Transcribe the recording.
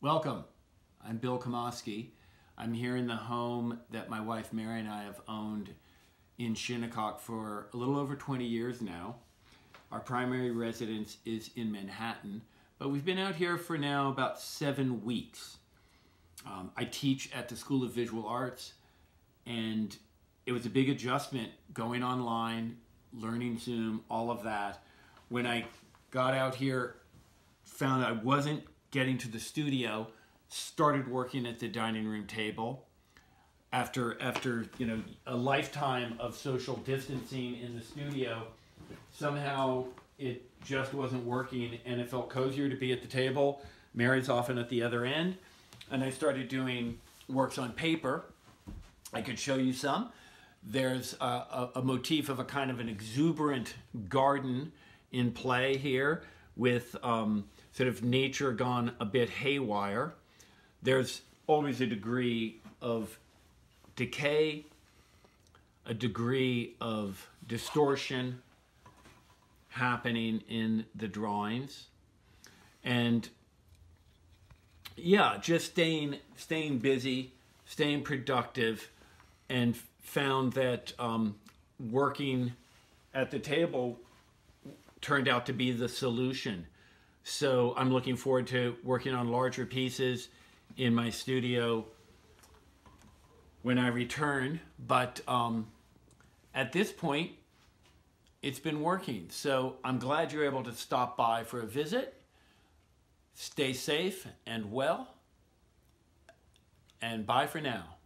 Welcome, I'm Bill Komoski. I'm here in the home that my wife Mary and I have owned in Shinnecock for a little over 20 years now. Our primary residence is in Manhattan, but we've been out here for now about 7 weeks. I teach at the School of Visual Arts, and it was a big adjustment going online, learning Zoom, all of that. When I got out here, found I wasn't getting to the studio, started working at the dining room table. After a lifetime of social distancing in the studio, somehow it just wasn't working, and it felt cozier to be at the table. Mary's often at the other end, and I started doing works on paper. I could show you some. There's a motif of a kind of an exuberant garden in play here, with sort of nature gone a bit haywire. There's always a degree of decay, a degree of distortion happening in the drawings. And yeah, just staying busy, staying productive, and found that working at the table turned out to be the solution. So I'm looking forward to working on larger pieces in my studio when I return. But at this point, it's been working. So I'm glad you're able to stop by for a visit. Stay safe and well, and bye for now.